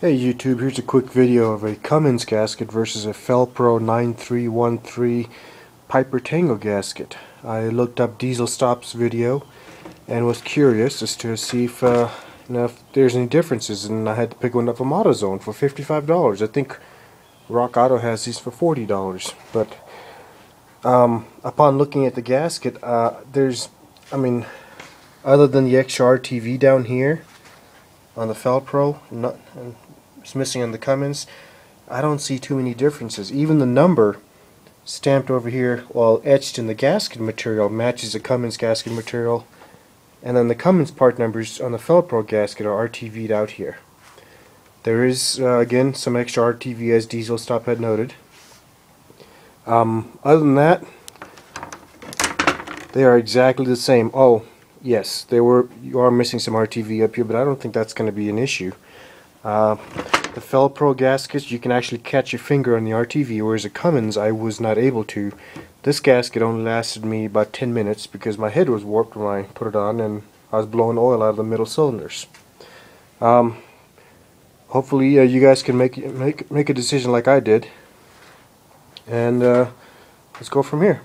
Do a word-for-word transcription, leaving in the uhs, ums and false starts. Hey YouTube, here's a quick video of a Cummins gasket versus a Felpro nine three one three Piper Tango gasket. I looked up Diesel Stops video and was curious as to see if, uh, you know, if there's any differences, and I had to pick one up from AutoZone for fifty-five dollars. I think Rock Auto has these for forty dollars, but um, upon looking at the gasket, uh, there's, I mean, other than the extra R T V down here on the Felpro, not, it's missing on the Cummins. I don't see too many differences. Even the number stamped over here, well, etched in the gasket material, matches the Cummins gasket material, and then the Cummins part numbers on the Felpro gasket are R T V'd out here. There is uh, again some extra R T V, as Diesel Stop had noted. Um, other than that, they are exactly the same. Oh, yes, there were. You are missing some R T V up here, but I don't think that's going to be an issue. Uh, the Felpro gaskets, you can actually catch your finger on the R T V, whereas the Cummins, I was not able to. This gasket only lasted me about ten minutes because my head was warped when I put it on, and I was blowing oil out of the middle cylinders. Um, hopefully, uh, you guys can make make make a decision like I did, and uh, let's go from here.